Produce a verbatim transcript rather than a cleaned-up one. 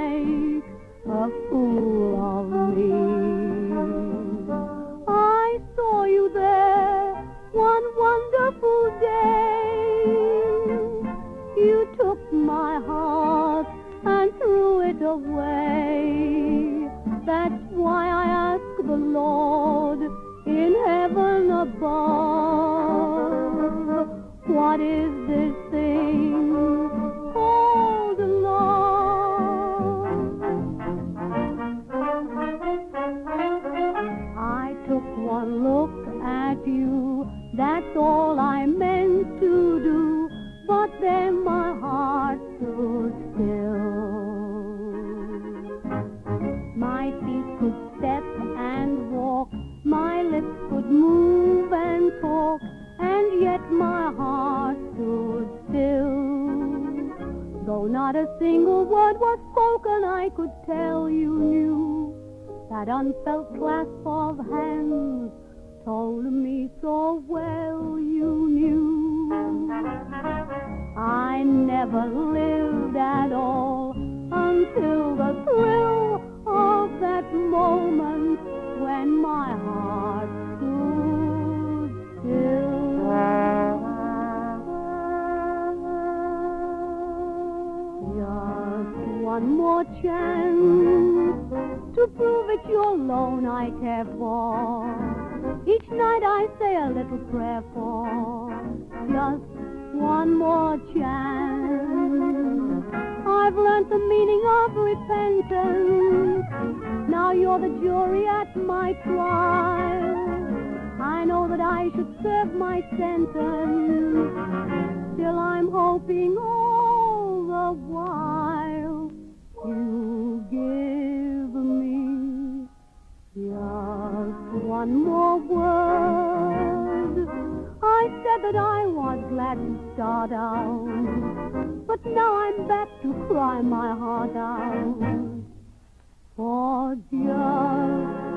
make a fool of me. I saw you there one wonderful day. You took my heart and threw it away. That's why I ask the Lord in heaven above, what is this thing called love? I took one look at you, that's all I meant to do, but then my heart stood still. My feet could step and walk, my lips could move and talk, and yet my heart stood still. Though not a single word was spoken, I could tell you knew that unfelt clasp of hands told me so well you knew. I never lived at all until the thrill of that moment when my heart stood still. One more chance to prove it's your lone I care for. Each night I say a little prayer for just one more chance. I've learned the meaning of repentance. Now you're the jury at my trial. I know that I should serve my sentence. Still I'm hoping all the while you give me just one more word. I said that I was glad to start out, but now I'm back to cry my heart out for just